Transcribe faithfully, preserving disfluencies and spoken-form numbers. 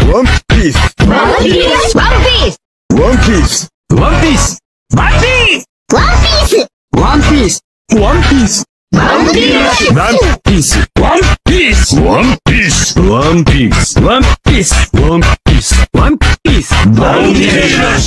One piece. One piece. One piece. One piece. One piece. One piece. One piece. One piece. One piece. One piece. One piece. One piece. One piece. One piece. One piece. One piece. One piece. One piece.